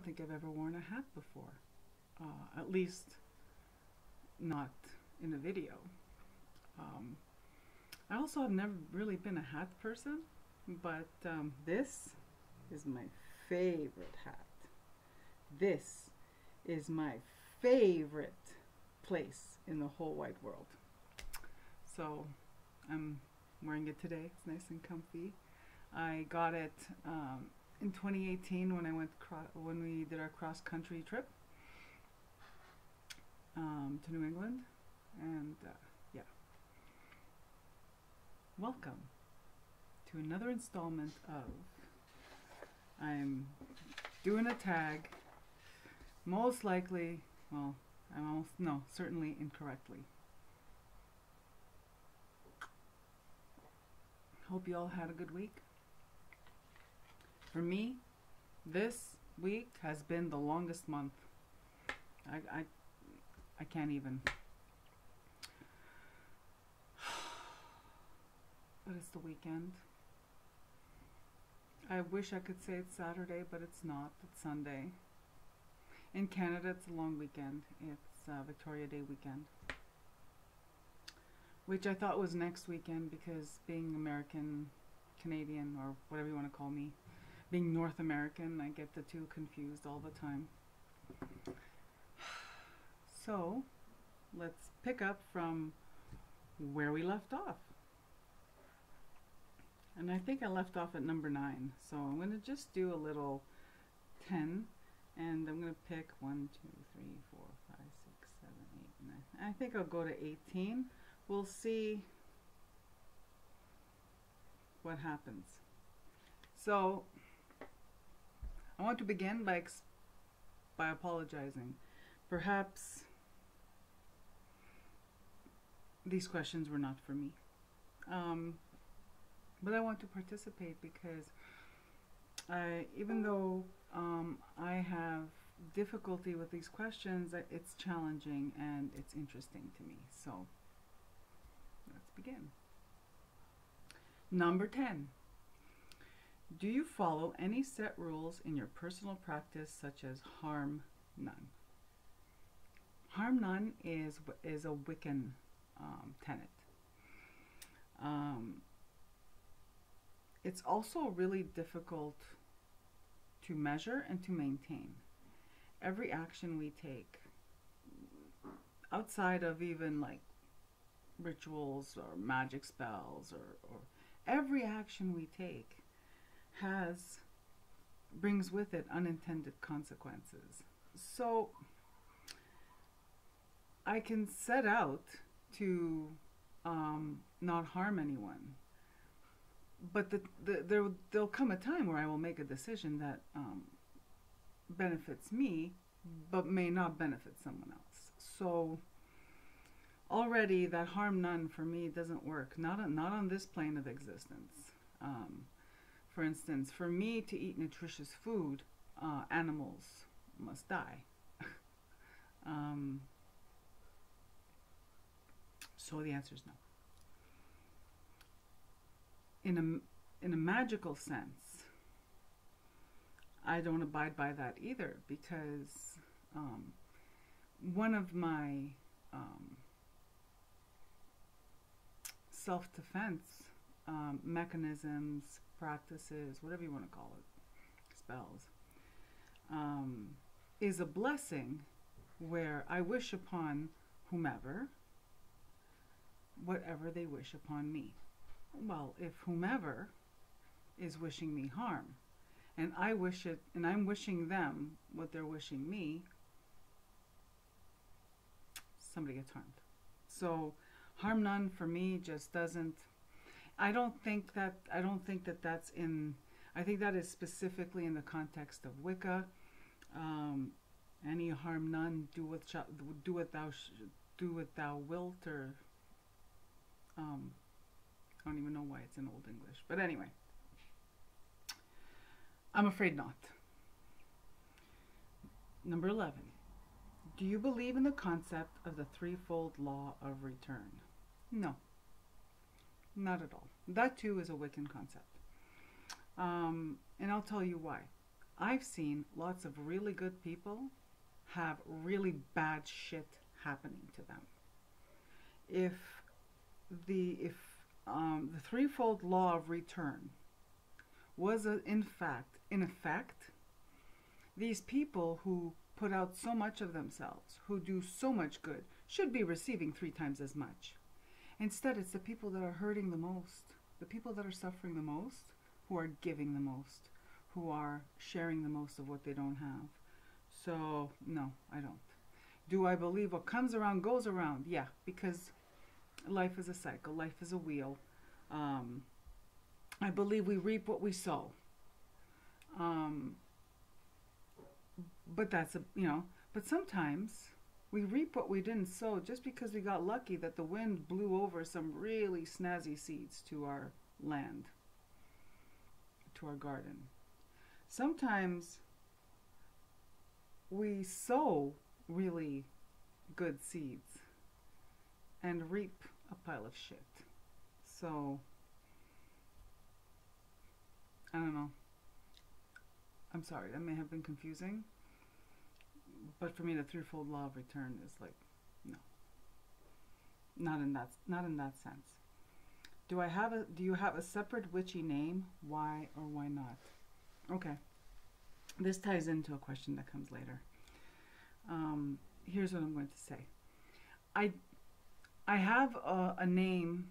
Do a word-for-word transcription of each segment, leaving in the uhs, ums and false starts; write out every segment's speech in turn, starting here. don't think I've ever worn a hat before, uh, at least not in a video. Um, I also have never really been a hat person, but um, this is my favorite hat. This is my favorite place in the whole wide world. So I'm wearing it today. It's nice and comfy. I got it um, in twenty eighteen when I went cro when we did our cross-country trip um, to New England, and uh, yeah. Welcome to another installment of I'm doing a tag, most likely, well, I'm almost, no, certainly incorrectly. Hope you all had a good week. For me, this week has been the longest month. I, I, I can't even. But it's the weekend. I wish I could say it's Saturday, but it's not. It's Sunday. In Canada, it's a long weekend. It's uh, Victoria Day weekend, which I thought was next weekend because being American, Canadian, or whatever you want to call me, being North American, I get the two confused all the time. So, let's pick up from where we left off. And I think I left off at number nine. So I'm going to just do a little ten, and I'm going to pick one, two, three, four, five, six, seven, eight, nine. I think I'll go to eighteen. We'll see what happens. So I want to begin by ex by apologizing. Perhaps these questions were not for me, um, but I want to participate because I, even though um, I have difficulty with these questions, it's challenging and it's interesting to me. So let's begin. Number ten. Do you follow any set rules in your personal practice, such as harm none? Harm none is is a Wiccan um, tenet. Um, it's also really difficult to measure and to maintain. Every action we take, outside of even like rituals or magic spells, or, or every action we take has brings with it unintended consequences. So I can set out to um, not harm anyone, but the, the, there, there'll come a time where I will make a decision that um, benefits me but may not benefit someone else. So already that harm none for me doesn't work, not, a, not on this plane of existence. Um, for instance, for me to eat nutritious food, uh, animals must die. um, so the answer is no. In a, in a magical sense, I don't abide by that either, because um, one of my um, self-defense um, mechanisms, practices, whatever you want to call it, spells, um, is a blessing where I wish upon whomever whatever they wish upon me. Well, if whomever is wishing me harm, and I wish it, and I'm wishing them what they're wishing me, somebody gets harmed. So harm none for me just doesn't. I don't think that I don't think that that's in. I think that is specifically in the context of Wicca. Um, any harm none, do what do what thou sh do what thou wilt, or um, I don't even know why it's in Old English, but anyway, I'm afraid not. Number eleven. Do you believe in the concept of the threefold law of return? No, not at all. That too is a Wiccan concept. Um, and I'll tell you why. I've seen lots of really good people have really bad shit happening to them. If the if um, the threefold law of return was a, in fact in effect, these people who put out so much of themselves, who do so much good, should be receiving three times as much. Instead, it's the people that are hurting the most, the people that are suffering the most, who are giving the most, who are sharing the most of what they don't have. So, no, I don't. Do I believe what comes around goes around? Yeah, because life is a cycle. Life is a wheel. Um, I believe we reap what we sow. Um, but that's, a, you know, but sometimes we reap what we didn't sow just because we got lucky that the wind blew over some really snazzy seeds to our land, to our garden. Sometimes we sow really good seeds and reap a pile of shit. So, I don't know. I'm sorry, that may have been confusing. But for me, the threefold law of return is like, no. Not in that, not in that sense. Do I have a, do you have a separate witchy name? Why or why not? Okay. This ties into a question that comes later. Um, here's what I'm going to say. I, I have a, a name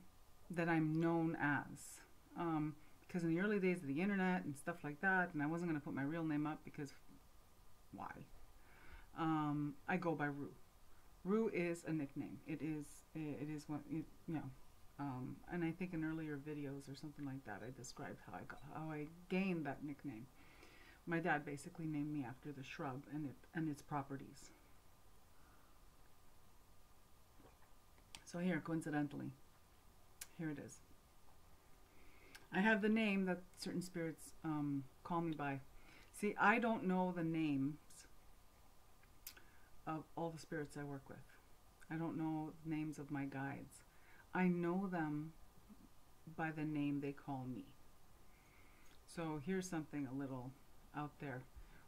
that I'm known as. Um, because in the early days of the internet and stuff like that, and I wasn't going to put my real name up because why? Um, I go by Rue. Rue is a nickname. It is, it is one, you know, um, and I think in earlier videos or something like that, I described how I got, how I gained that nickname. My dad basically named me after the shrub and it, and its properties. So here, coincidentally, here it is. I have the name that certain spirits um, call me by. See, I don't know the names of all the spirits I work with. I don't know the names of my guides. I know them by the name they call me. So here's something a little out there.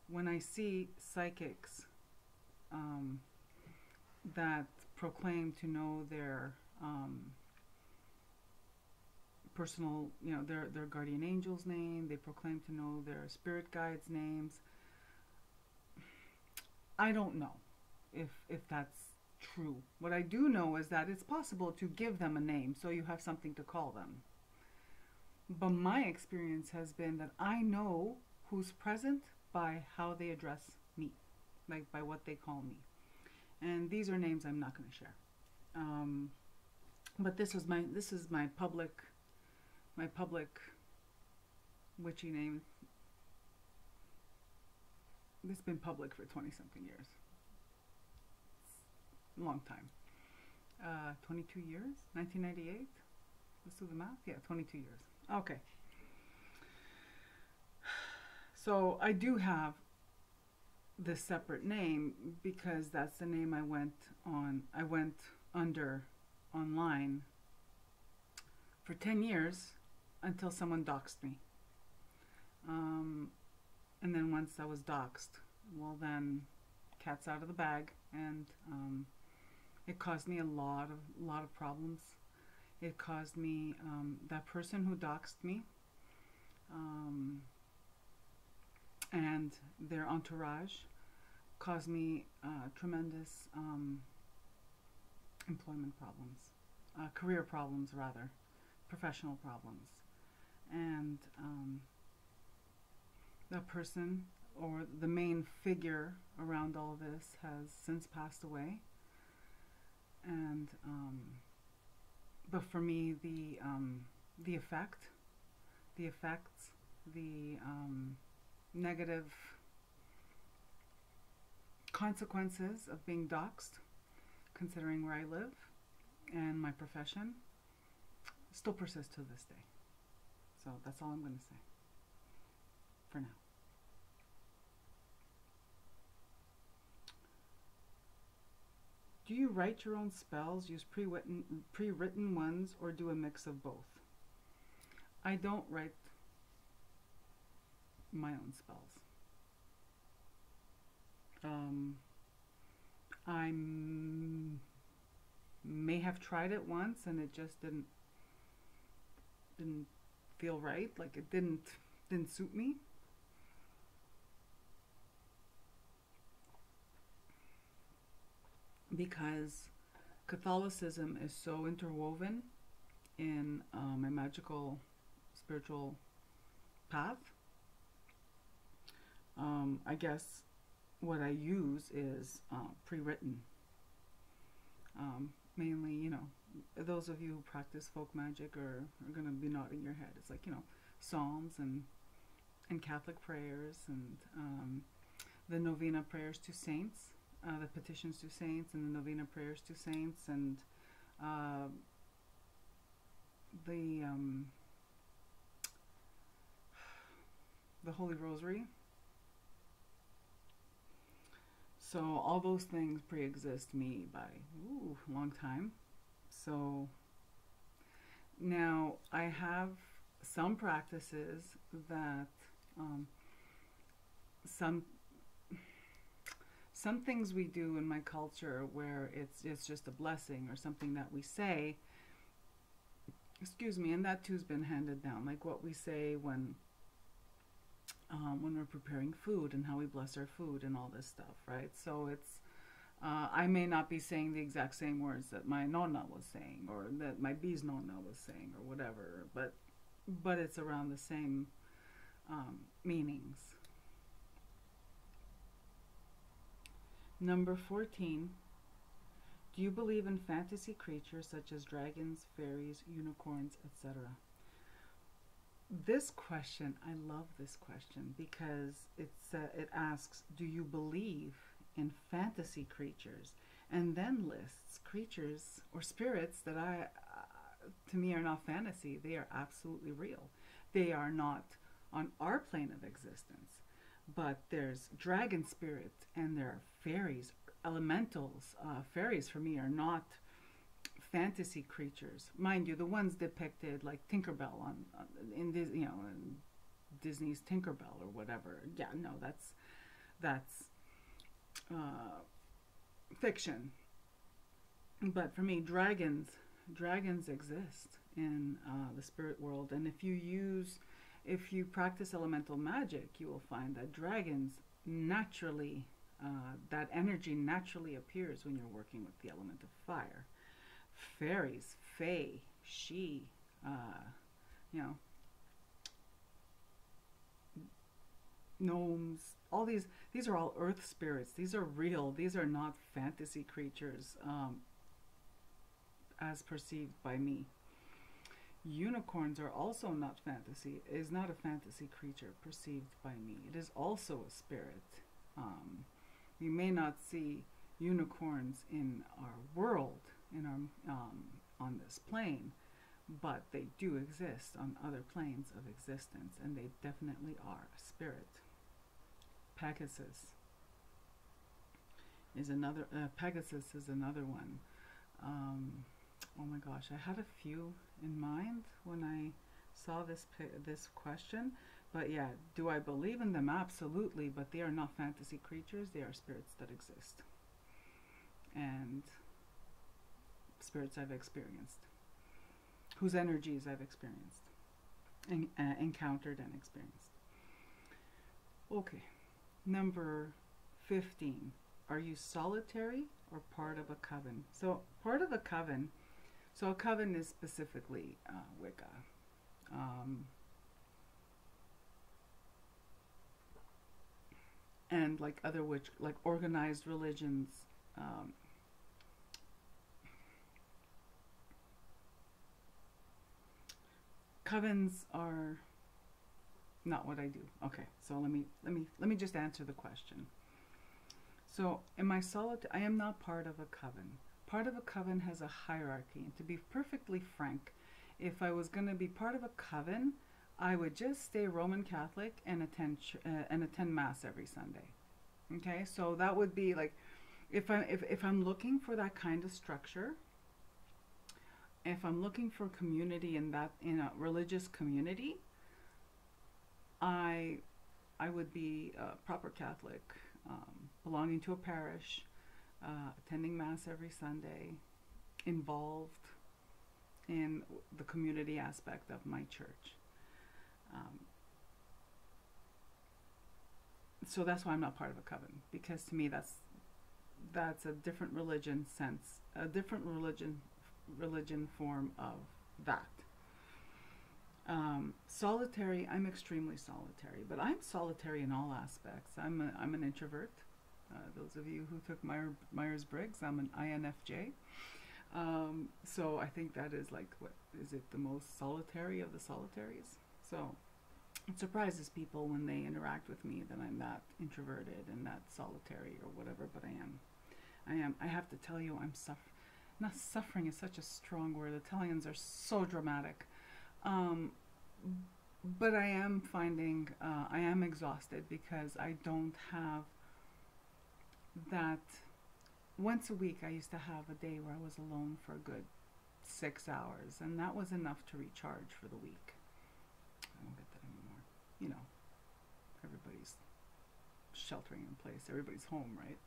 When I see psychics um, that proclaim to know their um, personal, you know, their, their guardian angel's name, they proclaim to know their spirit guides' names, I don't know if, if that's true. What I do know is that it's possible to give them a name so you have something to call them. But my experience has been that I know who's present by how they address me, like by what they call me. And these are names I'm not going to share. Um, but this was my, this is my public, my public witchy name. It's been public for twenty something years. It's a long time. Uh, twenty-two years, nineteen ninety-eight. Let's do the math. Yeah, twenty-two years. Okay. So I do have this separate name because that's the name I went on. I went under online for ten years until someone doxed me. Um, and then once I was doxed, well then, cat's out of the bag, and um, it caused me a lot of lot of problems. It caused me um, that person who doxed me. Um, and their entourage caused me uh, tremendous um, employment problems, uh, career problems rather, professional problems. And um, that person, or the main figure around all this, has since passed away. And um, but for me, the um, the effect, the effects, the um, negative consequences of being doxxed, considering where I live and my profession, still persist to this day. So that's all I'm going to say for now. Do you write your own spells, use pre-written, pre-written ones, or do a mix of both? I don't write my own spells. Um, I may have tried it once and it just didn't didn't feel right. Like it didn't didn't suit me. Because Catholicism is so interwoven in uh, my magical spiritual path. Um, I guess what I use is uh, pre-written. Um, mainly, you know, those of you who practice folk magic are, are going to be nodding your head. It's like, you know, psalms and, and Catholic prayers and um, the novena prayers to saints. Uh, the petitions to saints and the novena prayers to saints and uh, the um, the Holy Rosary. So all those things pre-exist me by ooh, a long time. So now I have some practices that um, some Some things we do in my culture where it's, it's just a blessing or something that we say, excuse me, and that too's been handed down, like what we say when, um, when we're preparing food and how we bless our food and all this stuff, right? So it's, uh, I may not be saying the exact same words that my nonna was saying or that my bee's nonna was saying or whatever, but, but it's around the same um, meanings. Number fourteen, do you believe in fantasy creatures such as dragons, fairies, unicorns, et cetera? This question, I love this question because it's, uh, it asks, do you believe in fantasy creatures? And then lists creatures or spirits that I, uh, to me are not fantasy. They are absolutely real. They are not on our plane of existence. But there's dragon spirits and there are fairies, elementals. Uh, fairies for me are not fantasy creatures, mind you. The ones depicted, like Tinkerbell on, on in Disney, you know, in Disney's Tinkerbell or whatever. Yeah, no, that's that's uh, fiction. But for me, dragons, dragons exist in uh, the spirit world, and if you use. If you practice elemental magic, you will find that dragons naturally, uh, that energy naturally appears when you're working with the element of fire. Fairies, fae, she, uh, you know, gnomes, all these, these are all earth spirits. These are real. These are not fantasy creatures um, as perceived by me. Unicorns are also not fantasy. It is not a fantasy creature perceived by me. It is also a spirit. Um, we may not see unicorns in our world, in our um, on this plane, but they do exist on other planes of existence, and they definitely are a spirit. Pegasus is another. Uh, Pegasus is another one. Um, Oh my gosh, I had a few in mind when I saw this this question. But yeah, do I believe in them? Absolutely, but they are not fantasy creatures. They are spirits that exist. And spirits I've experienced, whose energies I've experienced, and, uh, encountered and experienced. Okay, number fifteen. Are you solitary or part of a coven? So part of a coven... So a coven is specifically uh, Wicca. Um, and like other witch, like organized religions. Um, covens are not what I do. Okay, so let me, let me, let me just answer the question. So am I solitary? I am not part of a coven. Part of a coven has a hierarchy, and to be perfectly frank, if I was going to be part of a coven, I would just stay Roman Catholic and attend uh, and attend mass every Sunday. Okay, so that would be like, if I if if I'm looking for that kind of structure, if I'm looking for community in that in a religious community, I I would be a proper Catholic, um, belonging to a parish, uh, attending Mass every Sunday, involved in the community aspect of my church. Um, so that's why I'm not part of a coven, because to me that's that's a different religion sense, a different religion religion form of that. Um, solitary, I'm extremely solitary, but I'm solitary in all aspects. I'm a, I'm an introvert. Uh, those of you who took Meyer, Myers-Briggs, I'm an I N F J. Um, so I think that is like, what is it, the most solitary of the solitaries? So it surprises people when they interact with me that I'm that introverted and that solitary or whatever, but I am. I am. I have to tell you, I'm suffering. Not suffering is such a strong word. Italians are so dramatic. Um, but I am finding, uh, I am exhausted because I don't have that. Once a week I used to have a day where I was alone for a good six hours, and that was enough to recharge for the week. I don't get that anymore. You know, everybody's sheltering in place. Everybody's home, right?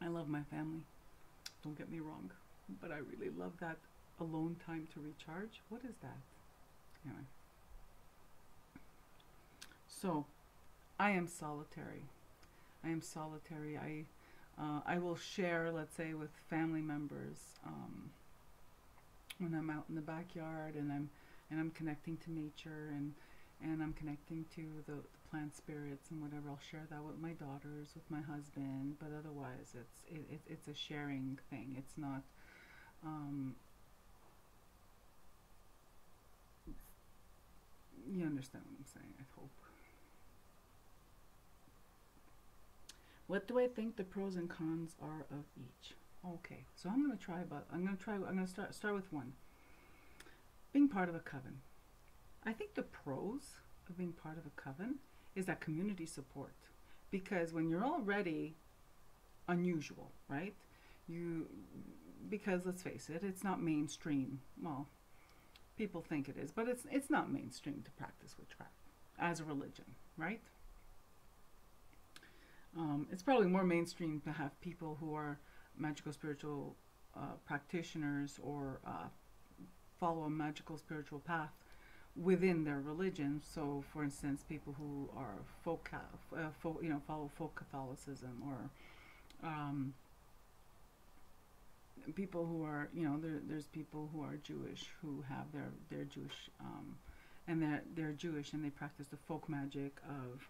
I love my family. Don't get me wrong. But I really love that alone time to recharge. What is that? Anyway. So, I am solitary. I am solitary. I uh, I will share, let's say, with family members um, when I'm out in the backyard and I'm and I'm connecting to nature and and I'm connecting to the, the plant spirits and whatever. I'll share that with my daughters, with my husband. But otherwise, it's it, it, it's a sharing thing. It's not. Um, you understand what I'm saying, I hope. What do I think the pros and cons are of each? Okay, so I'm going to try, but I'm going to try, I'm going to start, start with one. Being part of a coven. I think the pros of being part of a coven is that community support, because when you're already unusual, right? You, because let's face it, it's not mainstream. Well, people think it is, but it's it's not mainstream to practice witchcraft as a religion, right? Um, it's probably more mainstream to have people who are magical spiritual uh, practitioners or uh, follow a magical spiritual path within their religion. So, for instance, people who are folk, uh, folk you know, follow folk Catholicism or um, people who are, you know, there, there's people who are Jewish who have their their Jewish um, and they're, they're Jewish and they practice the folk magic of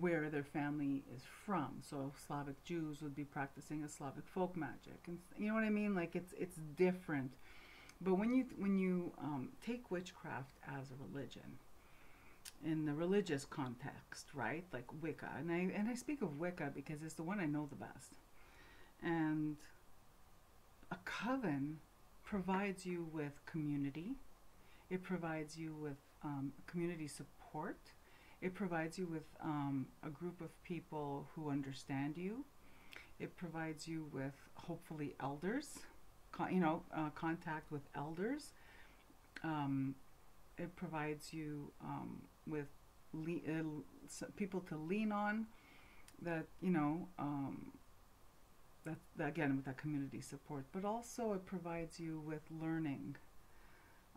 where their family is from. So Slavic Jews would be practicing a Slavic folk magic, and you know what I mean, like it's it's different. But when you when you um, take witchcraft as a religion in the religious context, right, like Wicca, and I and I speak of Wicca because it's the one I know the best, and a coven provides you with community. It provides you with um, community support. It provides you with um, a group of people who understand you. It provides you with, hopefully, elders, con you know, uh, contact with elders. Um, it provides you um, with le uh, people to lean on that, you know, um, That, that, again, with that community support, but also it provides you with learning.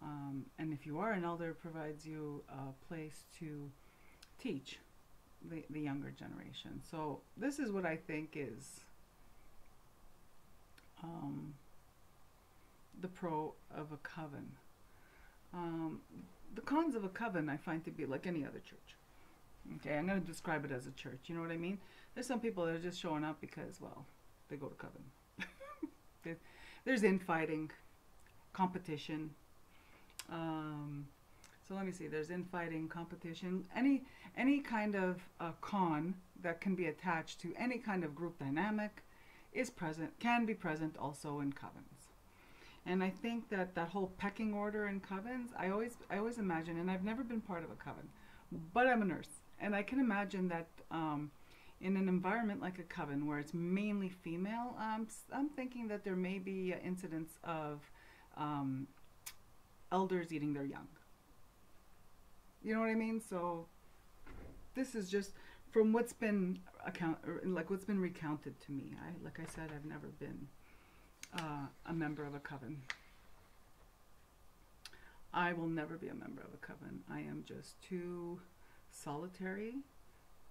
Um, and if you are an elder, it provides you a place to teach the, the younger generation. So this is what I think is um, the pro of a coven. Um, the cons of a coven I find to be like any other church. Okay, I'm going to describe it as a church, you know what I mean? There's some people that are just showing up because, well, they go to coven. There's infighting, competition. Um, so let me see. There's infighting, competition, any any kind of uh, con that can be attached to any kind of group dynamic is present, can be present also in covens. And I think that that whole pecking order in covens, I always I always imagine, and I've never been part of a coven, but I'm a nurse, and I can imagine that. Um, In an environment like a coven where it's mainly female, um, I'm thinking that there may be uh, incidents of um, elders eating their young. You know what I mean? So This is just from what's been account or like what's been recounted to me. I like I said, I've never been uh, a member of a coven. I will never be a member of a coven. I am just too solitary,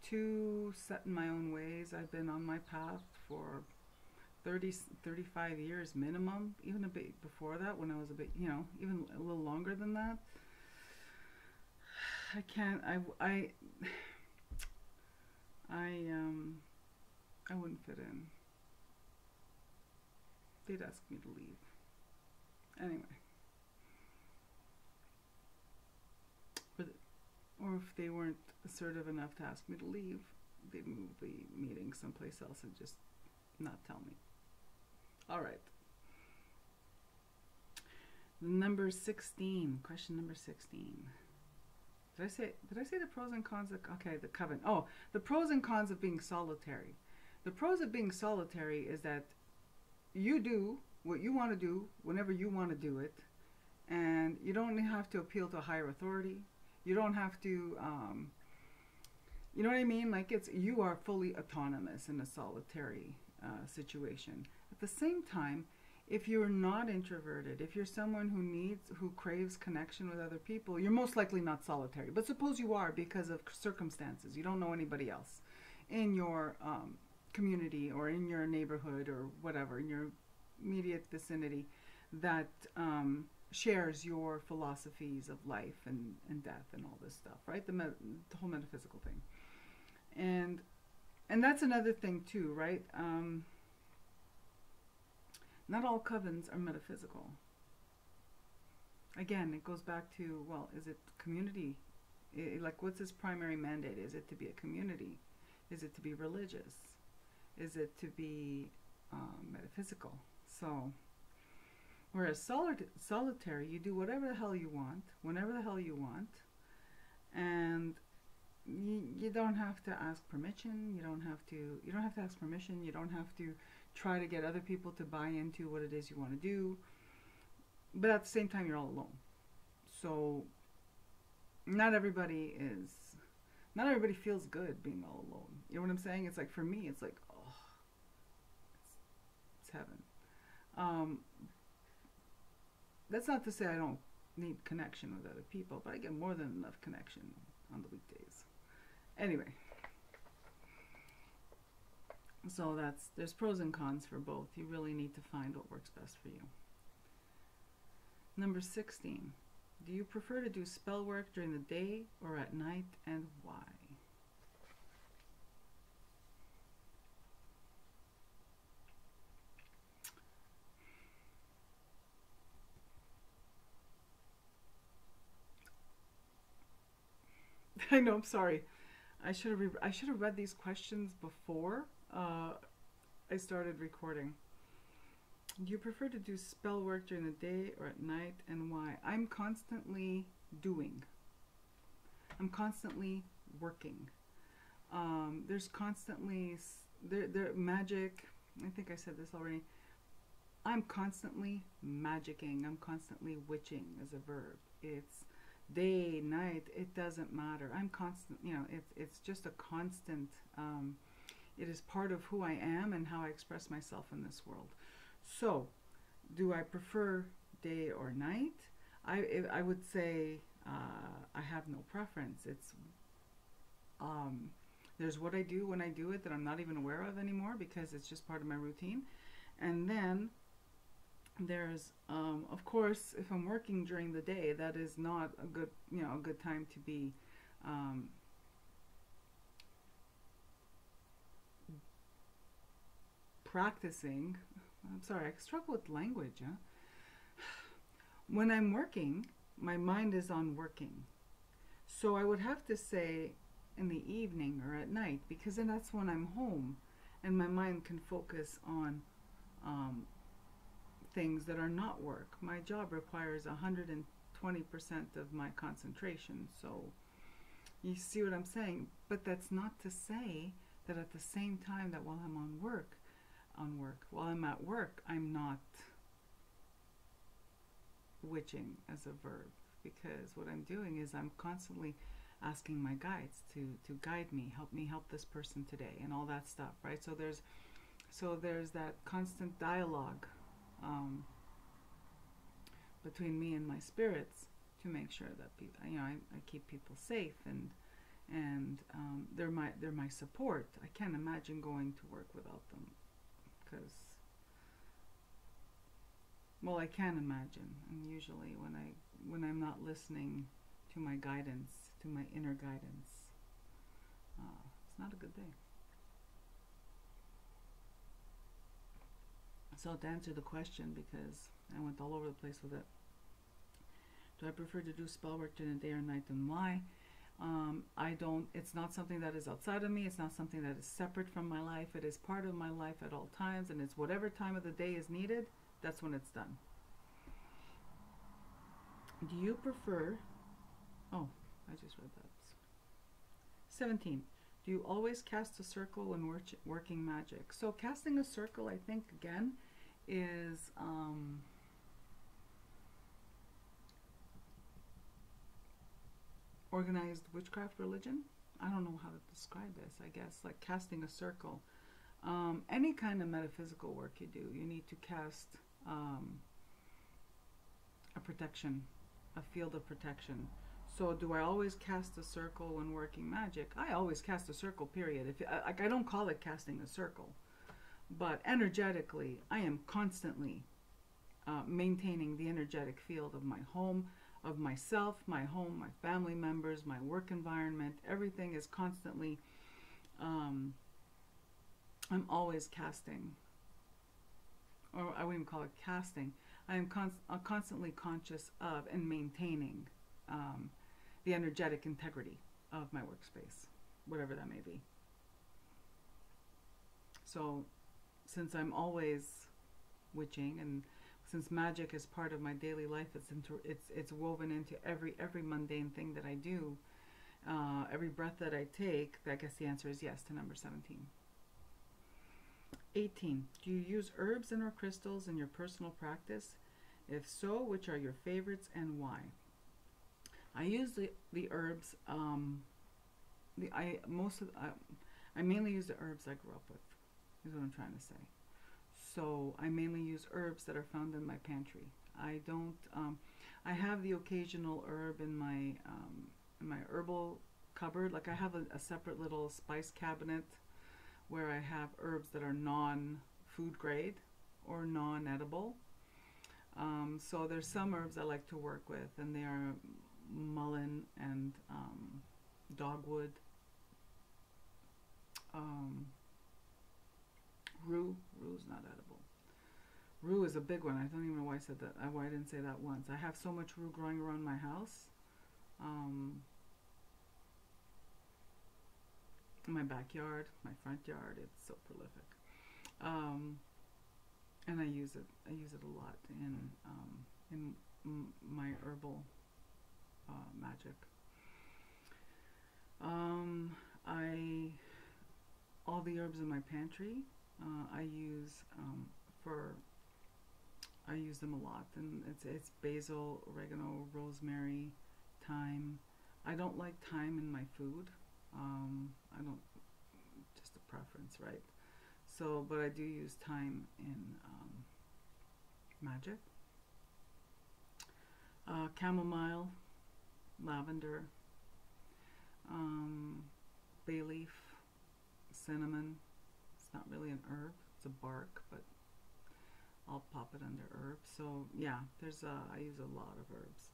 too set in my own ways. I've been on my path for thirty, thirty-five years minimum, even a bit before that when I was a bit, you know, even a little longer than that. I can't, I, I, I, um, I wouldn't fit in. They'd ask me to leave. Anyway. Or if they weren't assertive enough to ask me to leave, they'd move the meeting someplace else and just not tell me. All right. Number sixteen. Question number sixteen. Did I say did I say the pros and cons of, okay, the coven. Oh, the pros and cons of being solitary. The pros of being solitary is that you do what you want to do whenever you want to do it, and you don't have to appeal to a higher authority. You don't have to, um, you know what I mean? Like it's, you are fully autonomous in a solitary uh, situation. At the same time, if you're not introverted, if you're someone who needs, who craves connection with other people, you're most likely not solitary. But suppose you are because of circumstances. You don't know anybody else in your um, community or in your neighborhood or whatever, in your immediate vicinity that, um, shares your philosophies of life and, and death and all this stuff, right? The, me the whole metaphysical thing. And and that's another thing too, right? Um, not all covens are metaphysical. Again, it goes back to, well, is it community? It, like, what's its primary mandate? Is it to be a community? Is it to be religious? Is it to be um, metaphysical? So... Whereas solid, solitary, you do whatever the hell you want, whenever the hell you want, and you, you don't have to ask permission. You don't have to. You don't have to ask permission. You don't have to try to get other people to buy into what it is you want to do. But at the same time, you're all alone. So not everybody is. Not everybody feels good being all alone. You know what I'm saying? It's like for me, it's like oh, it's, it's heaven. Um, That's not to say I don't need connection with other people, but I get more than enough connection on the weekdays. Anyway, so that's, there's pros and cons for both. You really need to find what works best for you. Number sixteen, do you prefer to do spell work during the day or at night, and why? I know, I'm sorry. I should have re I should have read these questions before uh, I started recording. Do you prefer to do spell work during the day or at night, and why? I'm constantly doing. I'm constantly working. Um, there's constantly there there magic. I think I said this already. I'm constantly magicking. I'm constantly witching as a verb. It's day, night, it doesn't matter. I'm constant, you know, it's, it's just a constant, um, it is part of who I am and how I express myself in this world. So, do I prefer day or night? I, I would say uh, I have no preference. It's, um, there's what I do when I do it that I'm not even aware of anymore because it's just part of my routine. And then, there's um of course, if I'm working during the day, that is not a good, you know, a good time to be um practicing. I'm sorry, I struggle with language, huh? When I'm working, my mind is on working, so I would have to say in the evening or at night, because then that's when I'm home and my mind can focus on um things that are not work. My job requires one hundred twenty percent of my concentration, so you see what I'm saying? But that's not to say that at the same time that while I'm on work, on work, while I'm at work, I'm not witching as a verb, because what I'm doing is I'm constantly asking my guides to to guide me, help me help this person today, and all that stuff, right? So there's so there's that constant dialogue um, between me and my spirits to make sure that people, you know, I, I keep people safe, and and um, they're my they're my support. I can't imagine going to work without them, because, well, I can imagine, and usually when I when I'm not listening to my guidance, to my inner guidance, uh, it's not a good day. So to answer the question, because I went all over the place with it, do I prefer to do spell work during the day or night, and why? Um, I don't, it's not something that is outside of me. It's not something that is separate from my life. It is part of my life at all times, and it's whatever time of the day is needed, that's when it's done. Do you prefer, oh, I just read that. seventeen. Do you always cast a circle when work, working magic? So casting a circle, I think, again, is... Um, organized witchcraft religion. I don't know how to describe this. I guess like casting a circle, um, any kind of metaphysical work you do, you need to cast um, a protection, a field of protection. So do I always cast a circle when working magic? I always cast a circle, period. If I, like, I don't call it casting a circle, but energetically I am constantly uh, maintaining the energetic field of my home, of myself, my home, my family members, my work environment. Everything is constantly, um, I'm always casting, or I wouldn't call it casting, I am const uh, constantly conscious of and maintaining um, the energetic integrity of my workspace, whatever that may be. So since I'm always witching, and since magic is part of my daily life, it's into, it's it's woven into every every mundane thing that I do, uh, every breath that I take. I guess the answer is yes to number seventeen. eighteen. Do you use herbs and or crystals in your personal practice? If so, which are your favorites and why? I use the the herbs. Um, the I most of uh, I mainly use the herbs I grew up with, is what I'm trying to say. So I mainly use herbs that are found in my pantry. I don't, um, I have the occasional herb in my, um, in my herbal cupboard. Like I have a, a separate little spice cabinet where I have herbs that are non-food grade or non-edible. Um, so there's some herbs I like to work with, and they are mullein and um, dogwood, um, Rue. Rue is not edible. Rue is a big one. I don't even know why I said that. I, why I didn't say that once. I have so much Rue growing around my house, um, in my backyard, my front yard. It's so prolific, um, and I use it. I use it a lot in um, in m my herbal uh, magic. Um, I all the herbs in my pantry. Uh, I use um, for I use them a lot, and it's it's basil, oregano, rosemary, thyme. I don't like thyme in my food. Um, I don't, just a preference, right? So, but I do use thyme in um, magic. Uh, chamomile, lavender, um, bay leaf, cinnamon. Not really an herb, it's a bark, but I'll pop it under herb. So yeah, there's a, I use a lot of herbs,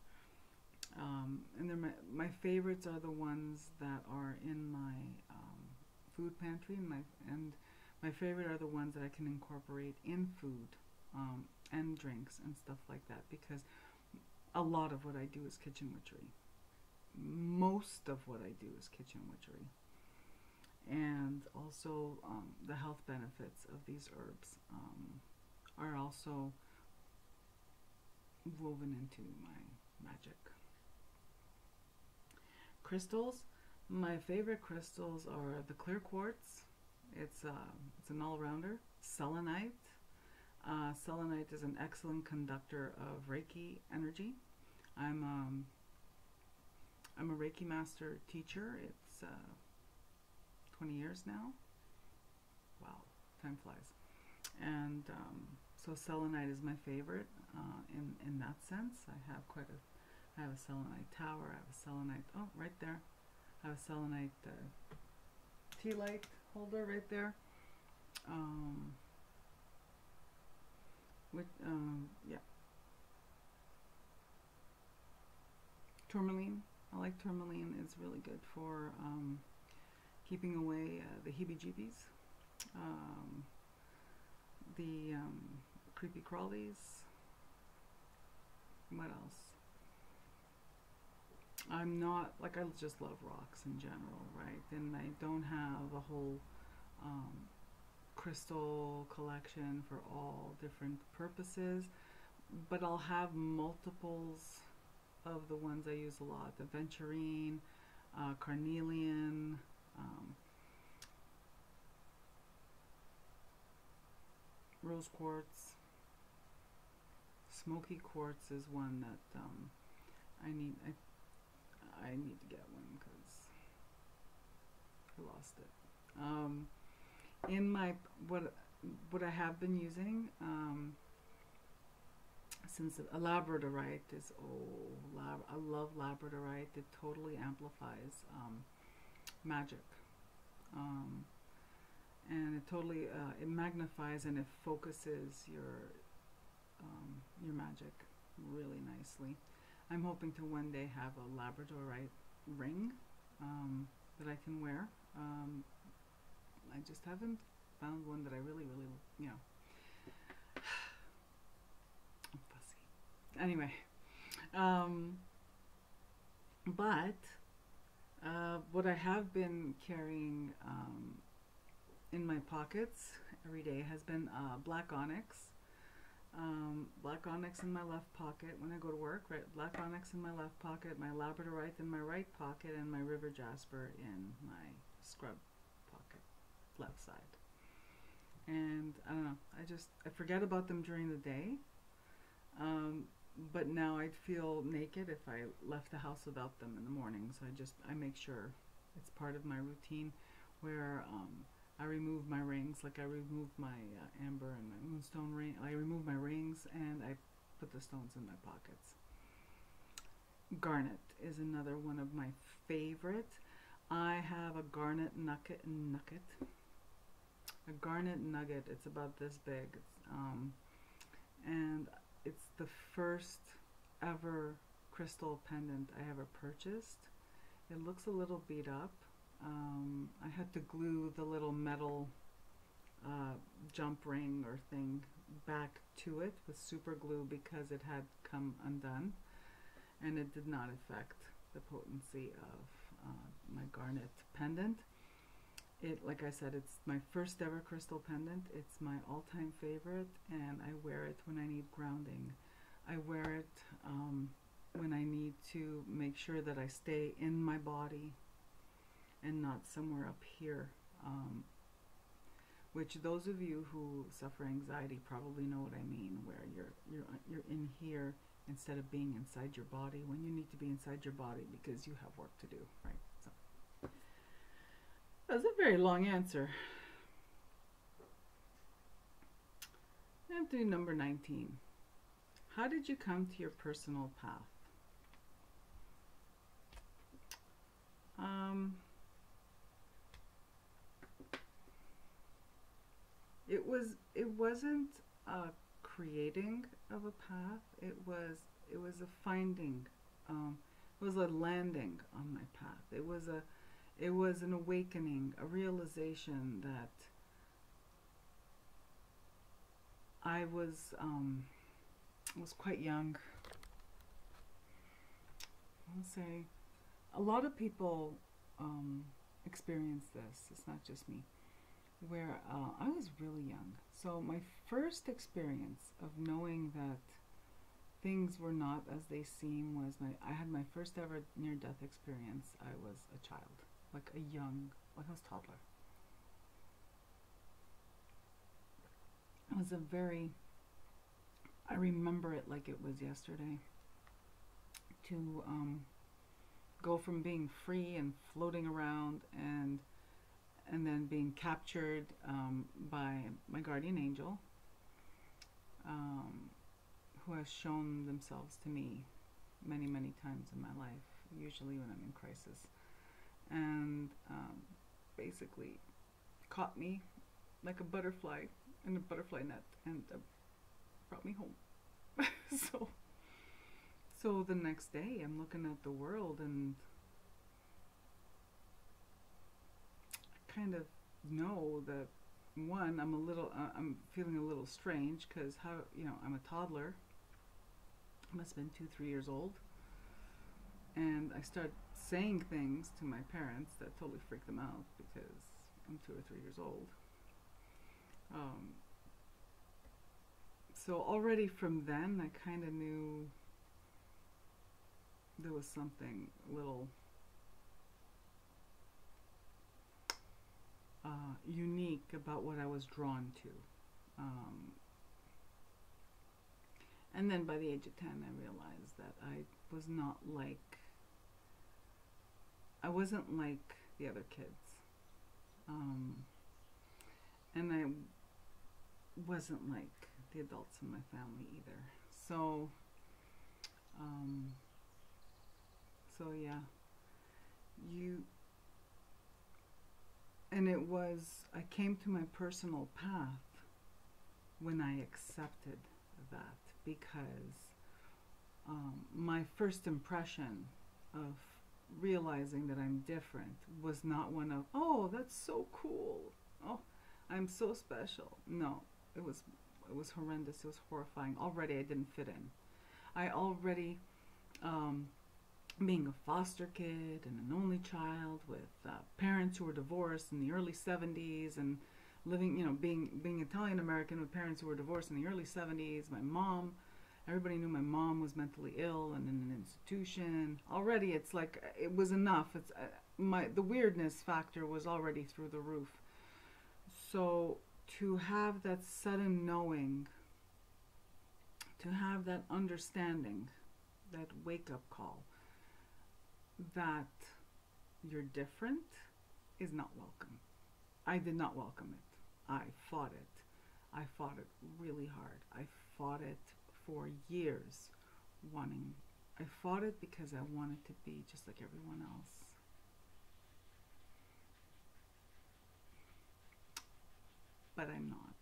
um, and then my, my favorites are the ones that are in my um, food pantry, and my and my favorite are the ones that I can incorporate in food um, and drinks and stuff like that, because a lot of what I do is kitchen witchery. Most of what I do is kitchen witchery. And also um, the health benefits of these herbs um, are also woven into my magic. Crystals. My favorite crystals are the clear quartz. It's, uh, it's an all-rounder. Selenite. Uh, selenite is an excellent conductor of Reiki energy. I'm um, I'm a Reiki master teacher. It's uh, twenty years now. Wow, time flies. And um, so selenite is my favorite uh, in, in that sense. I have quite a, I have a selenite tower, I have a selenite, oh, right there. I have a selenite uh, tea light holder right there. Um, with, um, yeah. Tourmaline. I like tourmaline. It's really good for um, keeping away uh, the heebie-jeebies, um, the um, creepy crawlies. What else? I'm not, like, I just love rocks in general, right? And I don't have a whole um, crystal collection for all different purposes, but I'll have multiples of the ones I use a lot: the aventurine, uh, carnelian, um, rose quartz. Smoky quartz is one that um, I need. I, I need to get one because I lost it. Um, in my what what I have been using. Um, Since a labradorite is oh, lab, I love labradorite. It totally amplifies um, magic, um, and it totally uh, it magnifies and it focuses your um, your magic really nicely. I'm hoping to one day have a labradorite ring um, that I can wear. Um, I just haven't found one that I really, really, you know. I'm fussy. Anyway, um, but uh, what I have been carrying um, in my pockets every day has been uh, black onyx. Um, black onyx in my left pocket when I go to work, right? Black onyx in my left pocket, my labradorite in my right pocket, and my river jasper in my scrub pocket, left side. And I don't know, I just, I forget about them during the day. Um, but now I'd feel naked if I left the house without them in the morning. So I just, I make sure it's part of my routine where um, I remove my rings. Like I remove my uh, amber and my moonstone ring. I remove my rings and I put the stones in my pockets. Garnet is another one of my favorite. I have a garnet nugget, nugget. A garnet nugget. It's about this big. It's, um, and it's the first ever crystal pendant I ever purchased. It looks a little beat up. Um, I had to glue the little metal uh, jump ring or thing back to it with super glue because it had come undone, and it did not affect the potency of uh, my garnet pendant. It, like I said, it's my first ever crystal pendant. It's my all-time favorite, and I wear it when I need grounding. I wear it um, when I need to make sure that I stay in my body and not somewhere up here, um, which those of you who suffer anxiety probably know what I mean, where you're, you're, you're in here instead of being inside your body when you need to be inside your body because you have work to do, right? So. That was a very long answer. And through number nineteen. How did you come to your personal path? Um, it was, it wasn't a creating of a path. It was, it was a finding. Um, it was a landing on my path. It was a, It was an awakening, a realization that I was um, was quite young. I'll say a lot of people um, experience this. It's not just me. Where uh, I was really young, so my first experience of knowing that things were not as they seem was my. I had my first ever near-death experience. I was a child. Like a young, like I was a toddler. It was a very, I remember it like it was yesterday. To um, go from being free and floating around and and then being captured um, by my guardian angel, um, who has shown themselves to me many, many times in my life, usually when I'm in crisis, and um, basically caught me like a butterfly in a butterfly net and uh, brought me home. so, so the next day I'm looking at the world and I kind of know that, one, I'm a little, uh, I'm feeling a little strange because how, you know, I'm a toddler. I must have been two, three years old. And I start saying things to my parents that totally freak them out because I'm two or three years old. Um, so already from then I kind of knew there was something a little uh, unique about what I was drawn to. Um, and then by the age of ten I realized that I was not like, I wasn't like the other kids. Um, and I wasn't like the adults in my family either. So, um, so yeah, you, and it was, I came to my personal path when I accepted that, because um, my first impression of realizing that I'm different was not one of, oh, that's so cool, oh, I'm so special. No, it was it was horrendous. It was horrifying. Already I didn't fit in. I already, um, being a foster kid and an only child with uh, parents who were divorced in the early seventies and living, you know, being being Italian American with parents who were divorced in the early seventies. My mom, everybody knew my mom was mentally ill and in an institution. Already it's like, it was enough. It's uh, my the weirdness factor was already through the roof. So to have that sudden knowing, to have that understanding, that wake-up call that you're different is not welcome. I did not welcome it. I fought it. I fought it really hard. I fought it for years, wanting. I fought it because I wanted to be just like everyone else. But I'm not.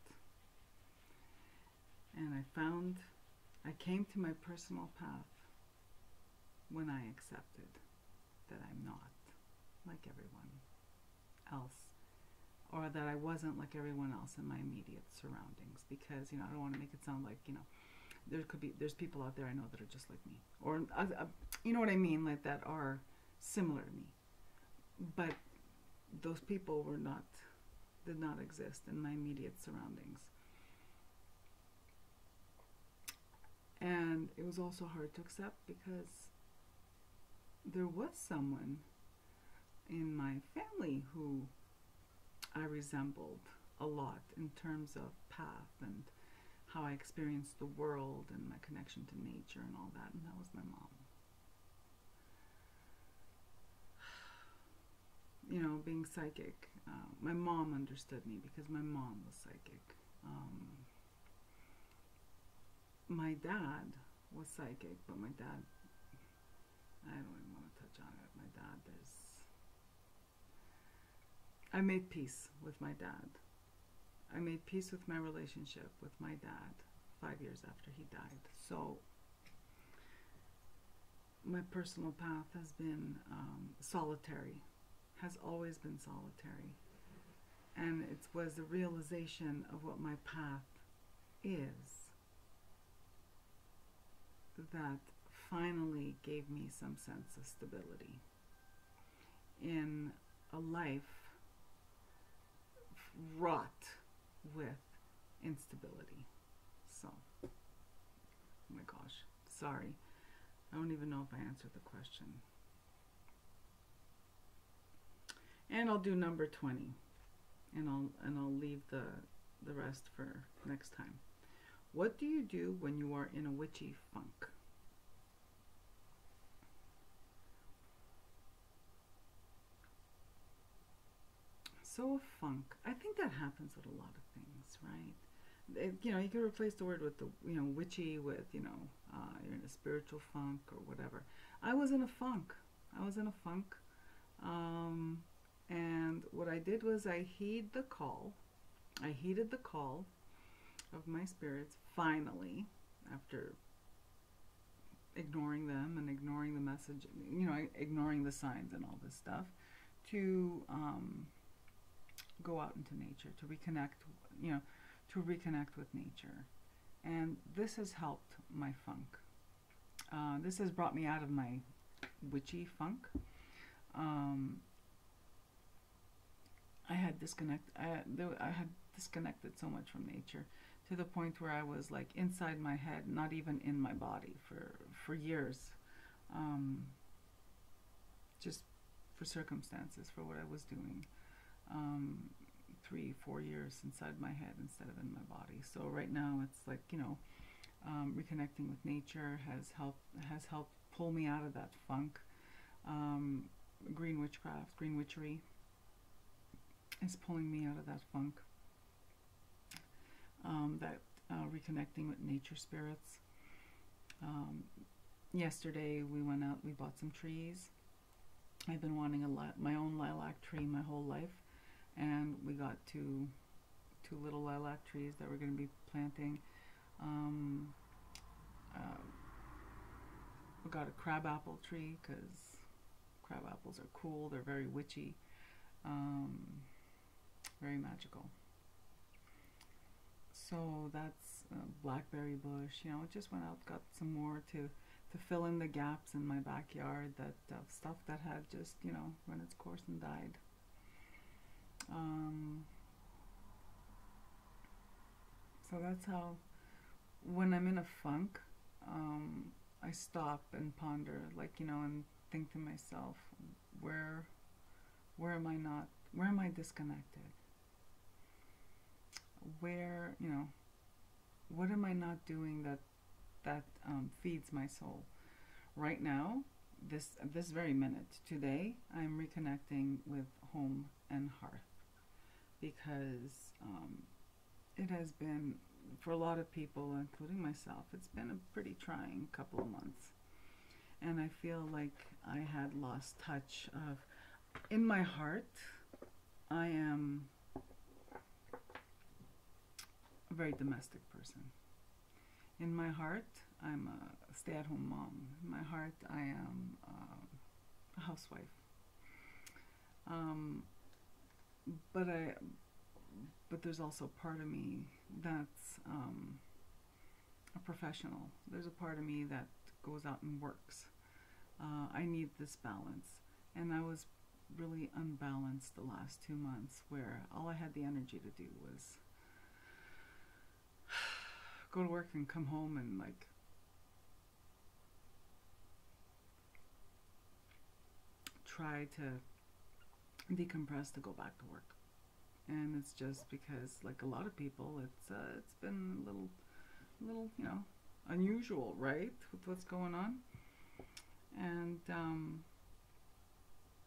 And I found, I came to my personal path when I accepted that I'm not like everyone else, or that I wasn't like everyone else in my immediate surroundings, because, you know, I don't want to make it sound like, you know, there could be, there's people out there I know that are just like me, or uh, uh, you know what I mean, like that are similar to me, but those people were not, did not exist in my immediate surroundings. And it was also hard to accept because there was someone in my family who I resembled a lot in terms of path and how I experienced the world and my connection to nature and all that, and that was my mom. You know, being psychic, uh, my mom understood me because my mom was psychic. Um, my dad was psychic, but my dad, I don't even want to touch on it. My dad, there's, I made peace with my dad. I made peace with my relationship with my dad five years after he died. So my personal path has been um, solitary. Has always been solitary, and it was the realization of what my path is that finally gave me some sense of stability in a life wrought with instability. So, oh my gosh, sorry, I don't even know if I answered the question. And I'll do number twenty, and I'll and I'll leave the the rest for next time. What do you do when you are in a witchy funk? so funk. I think that happens with a lot of things, right? It, you know, you can replace the word with the, you know, witchy with, you know, uh, you're in a spiritual funk or whatever. I was in a funk. I was in a funk. Um, and what I did was I heed the call. I heeded the call of my spirits, finally, after ignoring them and ignoring the message, you know, ignoring the signs and all this stuff, to um, go out into nature, to reconnect, you know, to reconnect with nature. And this has helped my funk. Uh, this has brought me out of my witchy funk. Um, I had disconnect. I, I had disconnected so much from nature to the point where I was like inside my head, not even in my body for for years, um, just for circumstances, for what I was doing. Um, three, four years inside my head instead of in my body. So right now it's like, you know, um, reconnecting with nature has helped has helped pull me out of that funk. Um, green witchcraft, green witchery is pulling me out of that funk. Um, that uh, reconnecting with nature spirits. Um, yesterday we went out, we bought some trees. I've been wanting a li my own lilac tree my whole life, and we got two, two little lilac trees that we're going to be planting. Um, uh, we got a crabapple tree because crab apples are cool. They're very witchy, um, very magical. So that's a blackberry bush. You know, I just went out, got some more to to fill in the gaps in my backyard, that uh, stuff that had just, you know, run its course and died. Um, so that's how, when I'm in a funk, um, I stop and ponder, like, you know, and think to myself, where, where am I not, where am I disconnected? Where, you know, what am I not doing that, that um, feeds my soul? Right now, this, this very minute, today, I'm reconnecting with home and hearth. Because um, it has been, for a lot of people, including myself, it's been a pretty trying couple of months. And I feel like I had lost touch of, in my heart, I am a very domestic person. In my heart, I'm a stay-at-home mom. In my heart, I am um, a housewife. Um, But I, but there's also a part of me that's um, a professional. There's a part of me that goes out and works. Uh, I need this balance, and I was really unbalanced the last two months, where all I had the energy to do was go to work and come home and like try to decompress to go back to work. And it's just because, like a lot of people, it's uh, it's been a little little you know, unusual, right, with what's going on. And um,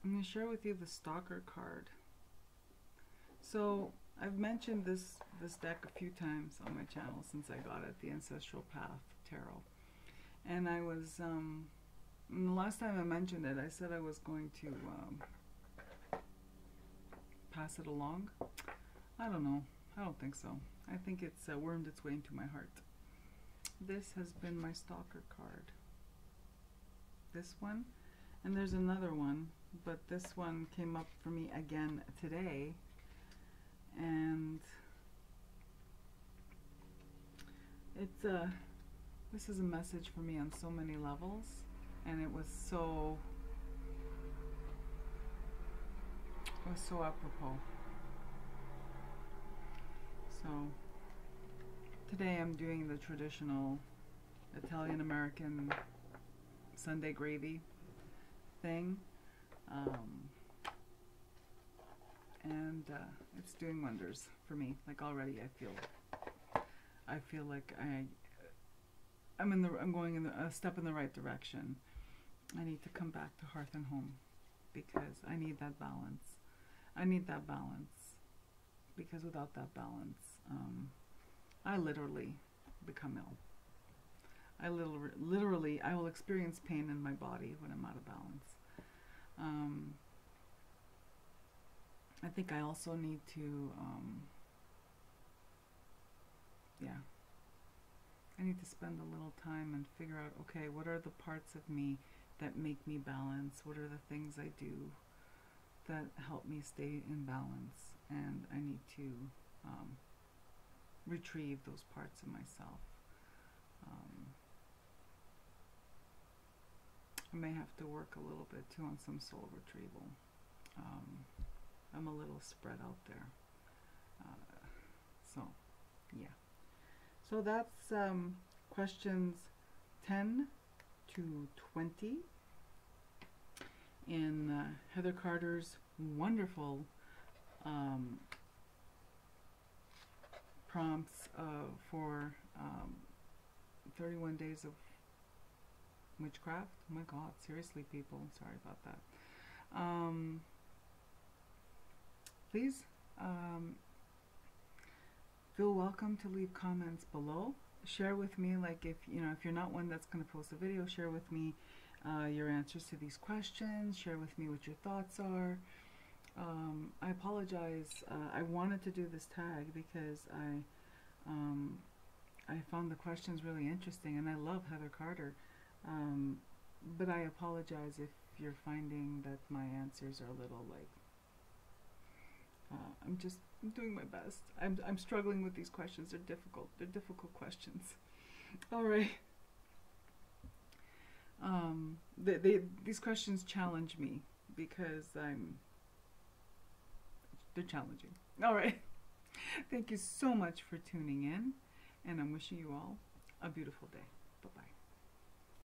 I'm going to share with you the Stalker card. So I've mentioned this this deck a few times on my channel since I got it, the Ancestral Path Tarot. And I was um, and the last time I mentioned it, I said I was going to um, pass it along. I don't know. I don't think so. I think it's uh, wormed its way into my heart. This has been my Stalker card. This one, and there's another one, but this one came up for me again today, and it's a. Uh, this is a message for me on so many levels, and it was so. It was so apropos. So today I'm doing the traditional Italian-American Sunday gravy thing, um, and uh, it's doing wonders for me. Like already, I feel, I feel like I, I'm in the, I'm going in the, a step in the right direction. I need to come back to hearth and home because I need that balance. I need that balance, because without that balance, um, I literally become ill. I literally, literally, I will experience pain in my body when I'm out of balance. Um, I think I also need to, um, yeah, I need to spend a little time and figure out, okay, what are the parts of me that make me balance? What are the things I do that help me stay in balance? And I need to um, retrieve those parts of myself. Um, I may have to work a little bit too on some soul retrieval. Um, I'm a little spread out there. Uh, so, yeah. So that's um, questions ten to twenty in uh, Heather Carter's wonderful um, prompts uh, for um, thirty-one days of witchcraft. Oh my God, seriously, people. Sorry about that. Um, please um, feel welcome to leave comments below. Share with me, like, if you know, if you're not one that's going to post a video, share with me uh, your answers to these questions. Share with me what your thoughts are. Um, I apologize. Uh, I wanted to do this tag because I. Um, I found the questions really interesting, and I love Heather Carter, um, but I apologize if you're finding that my answers are a little like, uh, I'm just I'm doing my best. I'm, I'm struggling with these questions. They're difficult. They're difficult questions. All right. Um, they, they, these questions challenge me because I'm, they're challenging. All right. Thank you so much for tuning in. And I'm wishing you all a beautiful day. Bye-bye.